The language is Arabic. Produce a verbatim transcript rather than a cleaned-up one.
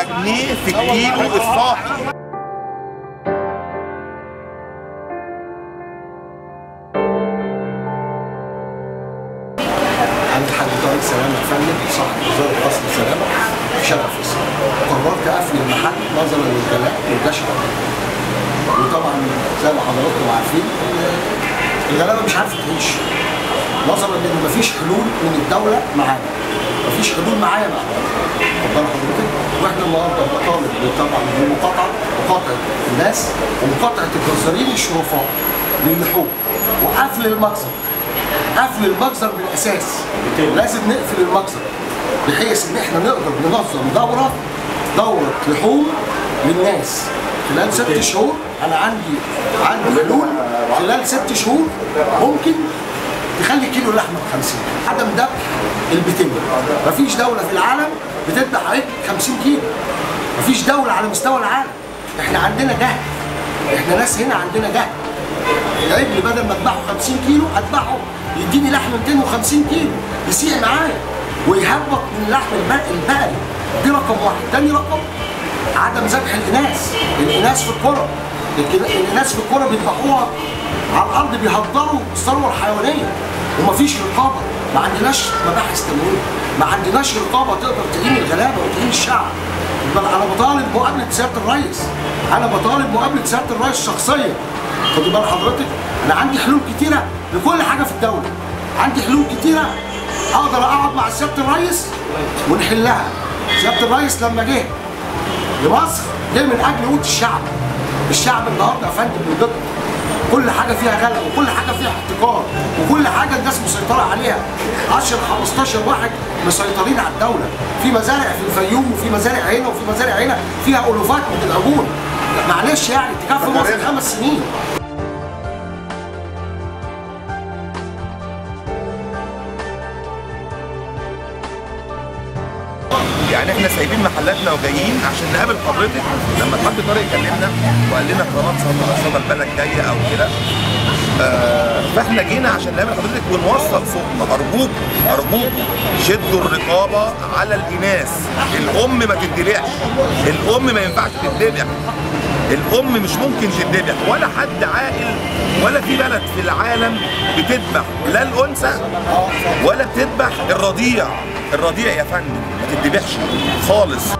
أربعة جنيه في الكيلو الصاحي. أنا الحاج طارق سلامة يا فندم صاحب وزارة الأصل سلامة في شارع فيصل. قررت أقفل المحل نظرا للغلاء والجشع. وطبعا زي ما حضراتكم عارفين الغلابة مش عارفة تعيش. نظرا لأن مفيش حلول من الدولة معانا. مفيش حلول معايا مع حضرتك. واحنا النهارده بنطالب طبعا بمقاطعه مقاطعه الناس ومقاطعه الجزارين الشرفاء للحقوق وقفل المجزر. قفل المجزر من الاساس. لازم نقفل المجزر بحيث ان احنا نقدر ننظم دوره دوره لحوم للناس خلال ست شهور. انا عندي عندي حلول خلال ست شهور ممكن تخلي كيلو لحمه ب خمسين. عدم ذبح البتنجان. مفيش دوله في العالم بتذبح عجل خمسين كيلو. مفيش دوله على مستوى العالم. احنا عندنا جهل. احنا ناس هنا عندنا جهل. العجل بدل ما اذبحه خمسين كيلو اذبحه يديني لحم مئتين وخمسين كيلو يسيء معايا ويهبط من اللحم البقري. دي رقم واحد. تاني رقم عدم ذبح الاناث. الاناث في الكره. الاناث في الكره بيذبحوها على الارض بيهدروا الثروه الحيوانيه ومفيش رقابه. ما عندناش مباحث تمويل. ما عندناش رقابه تقدر تقيم الغلابه وتقيم الشعب. بل انا بطالب مقابله سياده الرئيس. انا بطالب مقابله سياده الرئيس شخصيا. خد بال حضرتك انا عندي حلول كتيره لكل حاجه في الدوله. عندي حلول كتيره اقدر اقعد مع سياده الرئيس ونحلها. سياده الرئيس لما جه لمصر جه من اجل قوه الشعب. الشعب النهارده يا فندم بيدق كل حاجه فيها غلق وكل حاجه فيها احتكار وكل حاجه الناس مسيطره عليها. عشرة خمستاشر واحد مسيطرين على الدوله في مزارع في الفيوم وفي مزارع هنا وفي مزارع هنا فيها الوفات من العجول. معلش يعني تكفي مصر خمس سنين. يعني احنا سايبين محلاتنا وجايين عشان نقابل حضرتك. لما الحاج طارق كلمنا وقال لنا قناه صدى البلد جايه او كده آه فاحنا جينا عشان نقابل حضرتك ونوصل صوتنا. ارجوكم ارجوكم شدوا الرقابه على الاناث. الام ما تتدلعش. الام ما ينفعش تتدلع. الام مش ممكن تتذبح. ولا حد عاقل ولا في بلد في العالم بتذبح لا الانثى ولا بتذبح الرضيع. الرضيع يا فندم ما تتذبحش خالص.